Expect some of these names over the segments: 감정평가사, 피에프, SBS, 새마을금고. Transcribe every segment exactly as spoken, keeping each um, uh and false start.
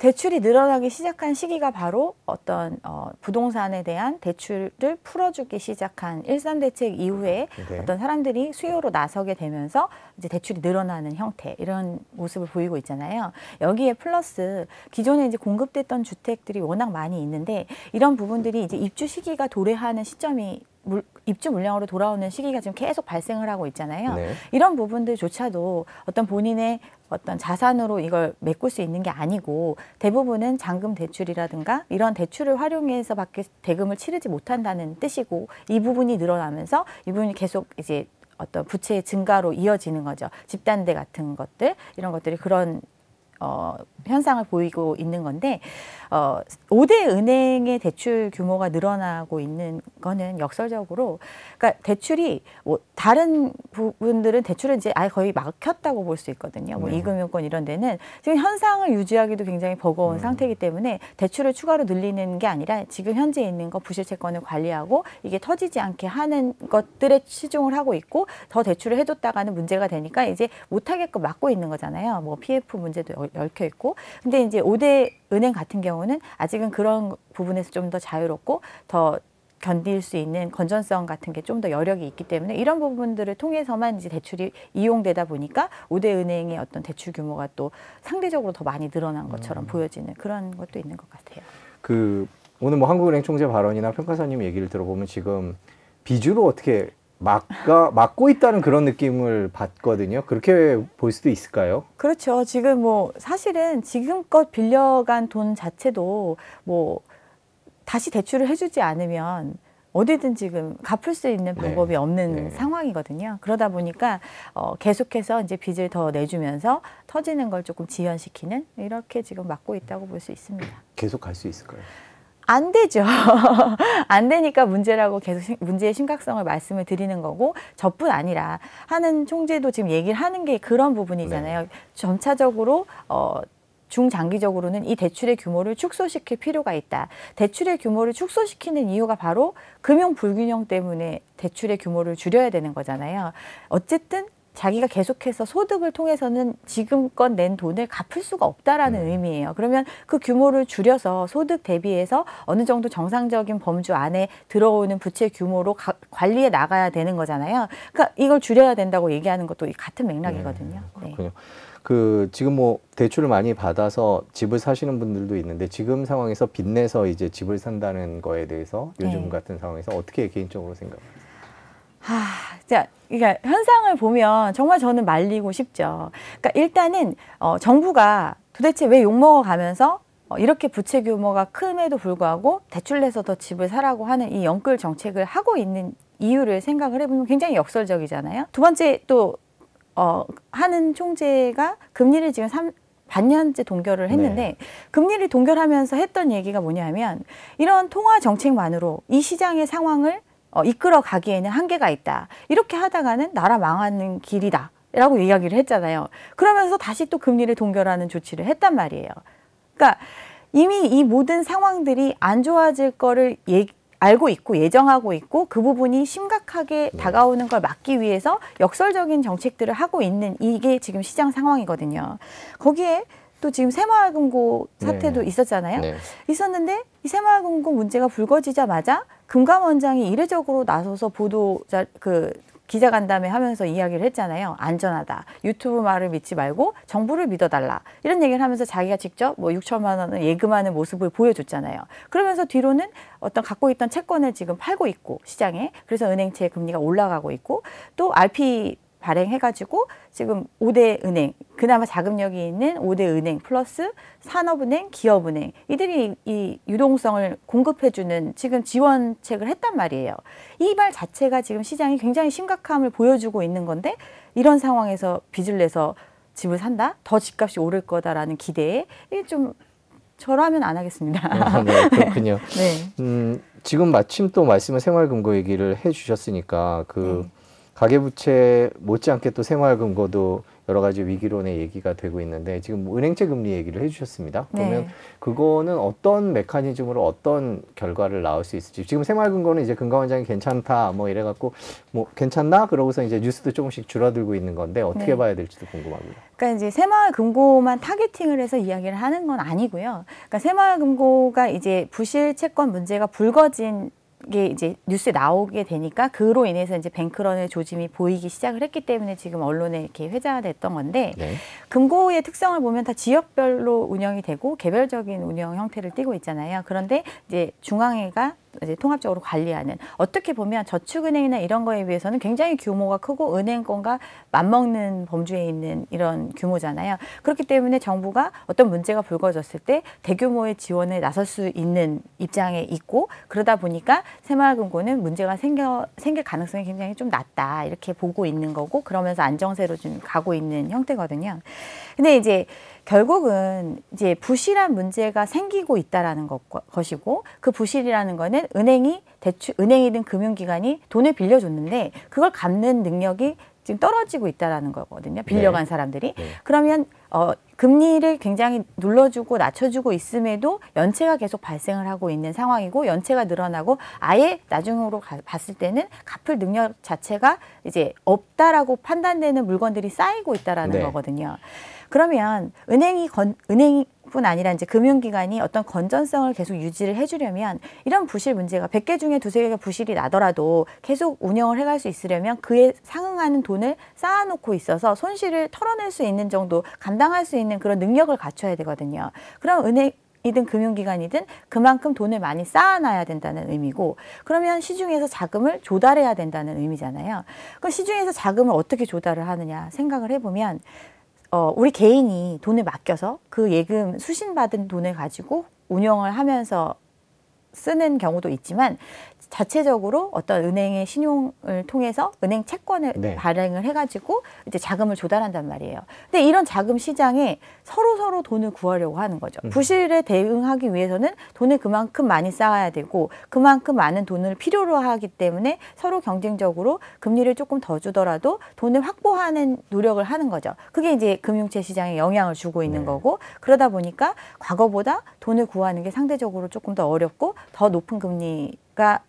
대출이 늘어나기 시작한 시기가 바로 어떤 어, 부동산에 대한 대출을 풀어주기 시작한 일삼 대책 이후에 네. 어떤 사람들이 수요로 나서게 되면서 이제 대출이 늘어나는 형태, 이런 모습을 보이고 있잖아요. 여기에 플러스 기존에 이제 공급됐던 주택들이 워낙 많이 있는데 이런 부분들이 이제 입주 시기가 도래하는 시점이 물, 입주 물량으로 돌아오는 시기가 지금 계속 발생을 하고 있잖아요. 네. 이런 부분들조차도 어떤 본인의 어떤 자산으로 이걸 메꿀 수 있는 게 아니고 대부분은 잔금 대출이라든가 이런 대출을 활용해서 밖에 대금을 치르지 못한다는 뜻이고, 이 부분이 늘어나면서 이 부분이 계속 이제 어떤 부채의 증가로 이어지는 거죠. 집단대 같은 것들, 이런 것들이 그런 어, 현상을 보이고 있는 건데, 어, 오 대 은행의 대출 규모가 늘어나고 있는 거는 역설적으로, 그러니까 대출이 뭐 다른 부분들은 대출은 이제 아예 거의 막혔다고 볼 수 있거든요. 뭐 네. 이금융권 이런 데는 지금 현상을 유지하기도 굉장히 버거운 네. 상태이기 때문에 대출을 추가로 늘리는 게 아니라 지금 현재 있는 거 부실채권을 관리하고 이게 터지지 않게 하는 것들에 치중을 하고 있고, 더 대출을 해줬다가는 문제가 되니까 이제 못하게끔 막고 있는 거잖아요. 뭐 피에프 문제도 얽혀 있고. 근데 이제 오 대 은행 같은 경우는 아직은 그런 부분에서 좀 더 자유롭고 더 견딜 수 있는 건전성 같은 게 좀 더 여력이 있기 때문에 이런 부분들을 통해서만 이제 대출이 이용되다 보니까 오 대 은행의 어떤 대출 규모가 또 상대적으로 더 많이 늘어난 것처럼 음. 보여지는 그런 것도 있는 것 같아요. 그 오늘 뭐 한국은행 총재 발언이나 평가사님 얘기를 들어보면 지금 비주로 어떻게 막가, 막고 있다는 그런 느낌을 받거든요. 그렇게 볼 수도 있을까요? 그렇죠. 지금 뭐 사실은 지금껏 빌려간 돈 자체도 뭐 다시 대출을 해주지 않으면 어디든 지금 갚을 수 있는 방법이 네. 없는 네. 상황이거든요. 그러다 보니까 어, 계속해서 이제 빚을 더 내주면서 터지는 걸 조금 지연시키는, 이렇게 지금 막고 있다고 볼 수 있습니다. 계속 갈 수 있을까요? 안 되죠. 안 되니까 문제라고 계속 문제의 심각성을 말씀을 드리는 거고, 저뿐 아니라 하는 총재도 지금 얘기를 하는 게 그런 부분이잖아요. 네. 점차적으로 어, 중장기적으로는 이 대출의 규모를 축소시킬 필요가 있다. 대출의 규모를 축소시키는 이유가 바로 금융 불균형 때문에 대출의 규모를 줄여야 되는 거잖아요. 어쨌든 자기가 계속해서 소득을 통해서는 지금껏 낸 돈을 갚을 수가 없다라는 음. 의미예요. 그러면 그 규모를 줄여서 소득 대비해서 어느 정도 정상적인 범주 안에 들어오는 부채 규모로 가, 관리해 나가야 되는 거잖아요. 그러니까 이걸 줄여야 된다고 얘기하는 것도 같은 맥락이거든요. 음, 그렇군요. 네. 그 지금 뭐 대출을 많이 받아서 집을 사시는 분들도 있는데 지금 상황에서 빚내서 이제 집을 산다는 거에 대해서 요즘 네. 같은 상황에서 어떻게 개인적으로 생각하세요? 아, 자, 그러니까 현상을 보면 정말 저는 말리고 싶죠. 그러니까 일단은 어, 정부가 도대체 왜 욕먹어 가면서 어, 이렇게 부채 규모가 큼에도 불구하고 대출 내서 더 집을 사라고 하는 이 영끌 정책을 하고 있는 이유를 생각을 해보면 굉장히 역설적이잖아요. 두 번째 또 어, 하는 총재가 금리를 지금 삼 반년째 동결을 했는데 네. 금리를 동결하면서 했던 얘기가 뭐냐면, 이런 통화 정책만으로 이 시장의 상황을 어, 이끌어 가기에는 한계가 있다. 이렇게 하다가는 나라 망하는 길이다. 라고 이야기를 했잖아요. 그러면서 다시 또 금리를 동결하는 조치를 했단 말이에요. 그러니까 이미 이 모든 상황들이 안 좋아질 거를 얘기, 알고 있고 예정하고 있고 그 부분이 심각하게 네. 다가오는 걸 막기 위해서 역설적인 정책들을 하고 있는, 이게 지금 시장 상황이거든요. 거기에 또 지금 새마을금고 사태도 네. 있었잖아요. 네. 있었는데 이 새마을금고 문제가 불거지자마자 금감원장이 이례적으로 나서서 보도자 그 기자간담회 하면서 이야기를 했잖아요. 안전하다. 유튜브 말을 믿지 말고 정부를 믿어달라. 이런 얘기를 하면서 자기가 직접 뭐 육천만 원을 예금하는 모습을 보여줬잖아요. 그러면서 뒤로는 어떤 갖고 있던 채권을 지금 팔고 있고 시장에. 그래서 은행채 금리가 올라가고 있고, 또 알피 발행해가지고 지금 오 대 은행, 그나마 자금력이 있는 오 대 은행 플러스 산업은행, 기업은행, 이들이 이 유동성을 공급해주는 지금 지원책을 했단 말이에요. 이 말 자체가 지금 시장이 굉장히 심각함을 보여주고 있는 건데, 이런 상황에서 빚을 내서 집을 산다? 더 집값이 오를 거다라는 기대에 좀 저라면 안 하겠습니다. 아, 네, 그렇군요. 네. 음, 지금 마침 또 말씀을 생활금고 얘기를 해주셨으니까 그 네. 가계부채 못지않게 또 새마을금고도 여러 가지 위기론의 얘기가 되고 있는데 지금 은행채 금리 얘기를 해주셨습니다. 그러면 네. 그거는 어떤 메커니즘으로 어떤 결과를 낳을 수 있을지. 지금 새마을금고는 이제 금감원장이 괜찮다 뭐 이래갖고 뭐 괜찮나 그러고서 이제 뉴스도 조금씩 줄어들고 있는 건데 어떻게 네. 봐야 될지도 궁금하고요. 그러니까 이제 새마을금고만 타겟팅을 해서 이야기를 하는 건 아니고요. 그러니까 새마을금고가 이제 부실 채권 문제가 불거진 이게 이제 뉴스에 나오게 되니까 그로 인해서 이제 뱅크런의 조짐이 보이기 시작을 했기 때문에 지금 언론에 이렇게 회자됐던 건데 네. 금고의 특성을 보면 다 지역별로 운영이 되고 개별적인 운영 형태를 띠고 있잖아요. 그런데 이제 중앙회가 이제 통합적으로 관리하는 어떻게 보면 저축은행이나 이런 거에 비해서는 굉장히 규모가 크고 은행권과 맞먹는 범주에 있는 이런 규모잖아요. 그렇기 때문에 정부가 어떤 문제가 불거졌을 때 대규모의 지원에 나설 수 있는 입장에 있고 그러다 보니까 새마을금고는 문제가 생겨, 생길 가능성이 굉장히 좀 낮다 이렇게 보고 있는 거고 그러면서 안정세로 좀 가고 있는 형태거든요. 근데 이제 결국은 이제 부실한 문제가 생기고 있다라는 것, 것이고 그 부실이라는 거는 은행이 대출 은행이든 금융기관이 돈을 빌려줬는데 그걸 갚는 능력이 지금 떨어지고 있다라는 거거든요. 빌려간 네. 사람들이 네. 그러면 어, 금리를 굉장히 눌러주고 낮춰주고 있음에도 연체가 계속 발생을 하고 있는 상황이고 연체가 늘어나고 아예 나중으로 가, 봤을 때는 갚을 능력 자체가 이제 없다라고 판단되는 물건들이 쌓이고 있다라는 네. 거거든요. 그러면 은행이 건, 은행뿐 아니라 이제 금융기관이 어떤 건전성을 계속 유지를 해주려면 이런 부실 문제가 백 개 중에 두세 개가 부실이 나더라도 계속 운영을 해갈 수 있으려면 그에 상응하는 돈을 쌓아놓고 있어서 손실을 털어낼 수 있는 정도 감당할 수 있는 그런 능력을 갖춰야 되거든요. 그럼 은행 이든 금융기관이든 그만큼 돈을 많이 쌓아놔야 된다는 의미고 그러면 시중에서 자금을 조달해야 된다는 의미잖아요. 그럼 시중에서 자금을 어떻게 조달을 하느냐 생각을 해보면 어, 우리 개인이 돈을 맡겨서 그 예금 수신받은 돈을 가지고 운영을 하면서 쓰는 경우도 있지만 자체적으로 어떤 은행의 신용을 통해서 은행 채권을 네. 발행을 해가지고 이제 자금을 조달한단 말이에요. 근데 이런 자금 시장에 서로 서로 돈을 구하려고 하는 거죠. 부실에 대응하기 위해서는 돈을 그만큼 많이 쌓아야 되고 그만큼 많은 돈을 필요로 하기 때문에 서로 경쟁적으로 금리를 조금 더 주더라도 돈을 확보하는 노력을 하는 거죠. 그게 이제 금융채 시장에 영향을 주고 있는 네. 거고 그러다 보니까 과거보다 돈을 구하는 게 상대적으로 조금 더 어렵고 더 높은 금리가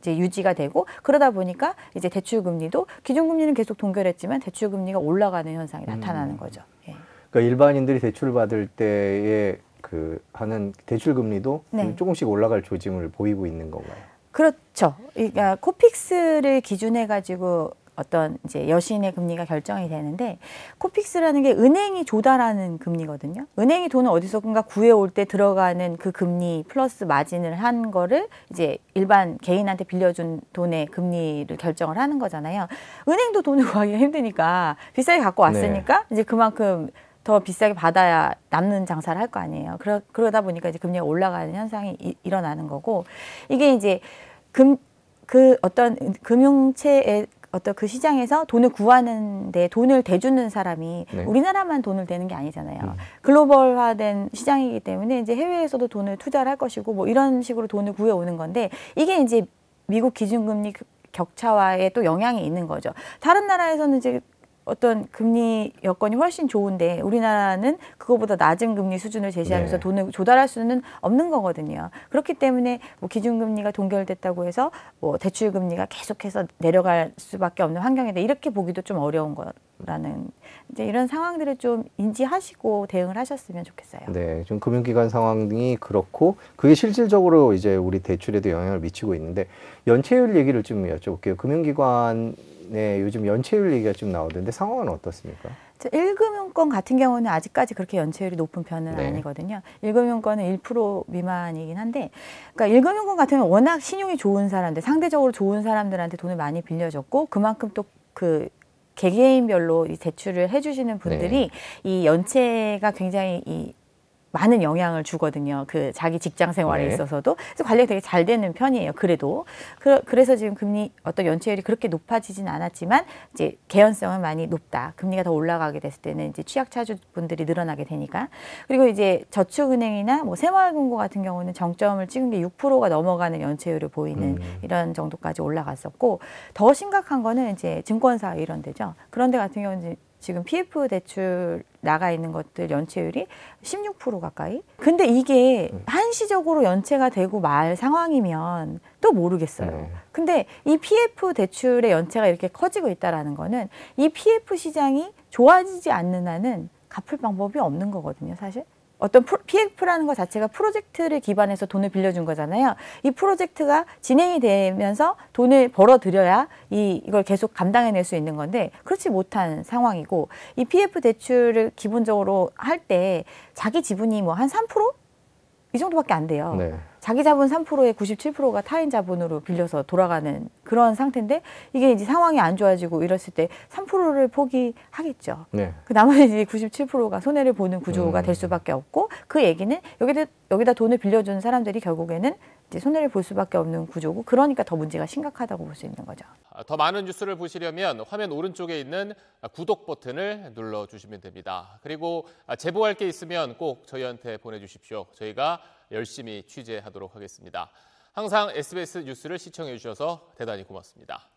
이제 유지가 되고 그러다 보니까 이제 대출금리도 기준금리는 계속 동결했지만 대출금리가 올라가는 현상이 음. 나타나는 거죠. 예. 그러니까 일반인들이 대출을 받을 때에 그 하는 대출금리도 네. 조금씩 올라갈 조짐을 보이고 있는 건가요? 그렇죠. 그러니까 코픽스를 기준해 가지고 어떤 이제 여신의 금리가 결정이 되는데 코픽스라는 게 은행이 조달하는 금리거든요. 은행이 돈을 어디서든가 구해올 때 들어가는 그 금리 플러스 마진을 한 거를 이제 일반 개인한테 빌려준 돈의 금리를 결정을 하는 거잖아요. 은행도 돈을 구하기가 힘드니까 비싸게 갖고 왔으니까 네. 이제 그만큼 더 비싸게 받아야 남는 장사를 할 거 아니에요. 그러, 그러다 보니까 이제 금리가 올라가는 현상이 이, 일어나는 거고 이게 이제 금, 그 어떤 금융채의 어떤 그 시장에서 돈을 구하는데 돈을 대주는 사람이 네. 우리나라만 돈을 대는 게 아니잖아요. 음. 글로벌화된 시장이기 때문에 이제 해외에서도 돈을 투자를 할 것이고 뭐 이런 식으로 돈을 구해오는 건데 이게 이제 미국 기준금리 격차와의 또 영향이 있는 거죠. 다른 나라에서는 이제 어떤 금리 여건이 훨씬 좋은데 우리나라는 그거보다 낮은 금리 수준을 제시하면서 네. 돈을 조달할 수는 없는 거거든요. 그렇기 때문에 뭐 기준금리가 동결됐다고 해서 뭐 대출금리가 계속해서 내려갈 수밖에 없는 환경인데 이렇게 보기도 좀 어려운 거라는 이제 이런 상황들을 좀 인지하시고 대응을 하셨으면 좋겠어요. 네, 좀 금융기관 상황이 그렇고 그게 실질적으로 이제 우리 대출에도 영향을 미치고 있는데 연체율 얘기를 좀 여쭤볼게요. 금융기관 네, 요즘 연체율 얘기가 좀 나오던데 상황은 어떻습니까? 일 금융권 같은 경우는 아직까지 그렇게 연체율이 높은 편은 네. 아니거든요. 일 금융권은 일 퍼센트 미만이긴 한데 그러니까 일 금융권 같은 경우는 워낙 신용이 좋은 사람들, 상대적으로 좋은 사람들한테 돈을 많이 빌려줬고 그만큼 또 그 개개인별로 이 대출을 해주시는 분들이 네. 이 연체가 굉장히 이 많은 영향을 주거든요. 그 자기 직장 생활에 네. 있어서도 그래서 관리가 되게 잘 되는 편이에요. 그래도 그, 그래서 지금 금리 어떤 연체율이 그렇게 높아지진 않았지만 이제 개연성은 많이 높다. 금리가 더 올라가게 됐을 때는 이제 취약차주분들이 늘어나게 되니까 그리고 이제 저축은행이나 뭐 새마을금고 같은 경우는 정점을 찍은 게 육 퍼센트가 넘어가는 연체율을 보이는 음. 이런 정도까지 올라갔었고 더 심각한 거는 이제 증권사 이런 데죠. 그런데 같은 경우는 지금 피에프 대출 나가 있는 것들 연체율이 십육 퍼센트 가까이. 근데 이게 한시적으로 연체가 되고 말 상황이면 또 모르겠어요. 네. 근데 이 피에프 대출의 연체가 이렇게 커지고 있다라는 거는 이 피에프 시장이 좋아지지 않는 한은 갚을 방법이 없는 거거든요, 사실. 어떤 피에프라는 것 자체가 프로젝트를 기반해서 돈을 빌려준 거잖아요. 이 프로젝트가 진행이 되면서 돈을 벌어들여야 이, 이걸 계속 감당해낼 수 있는 건데 그렇지 못한 상황이고 이 피에프 대출을 기본적으로 할 때 자기 지분이 뭐 한 삼 퍼센트? 이 정도밖에 안 돼요. 네. 자기 자본 삼 퍼센트에 구십칠 퍼센트가 타인 자본으로 빌려서 돌아가는 그런 상태인데 이게 이제 상황이 안 좋아지고 이랬을 때 삼 퍼센트를 포기하겠죠. 네. 그 나머지 구십칠 퍼센트가 손해를 보는 구조가 음. 될 수밖에 없고 그 얘기는 여기다, 여기다 돈을 빌려준 사람들이 결국에는 이제 손해를 볼 수밖에 없는 구조고 그러니까 더 문제가 심각하다고 볼 수 있는 거죠. 더 많은 뉴스를 보시려면 화면 오른쪽에 있는 구독 버튼을 눌러주시면 됩니다. 그리고 제보할 게 있으면 꼭 저희한테 보내주십시오. 저희가 열심히 취재하도록 하겠습니다. 항상 에스비에스 뉴스를 시청해 주셔서 대단히 고맙습니다.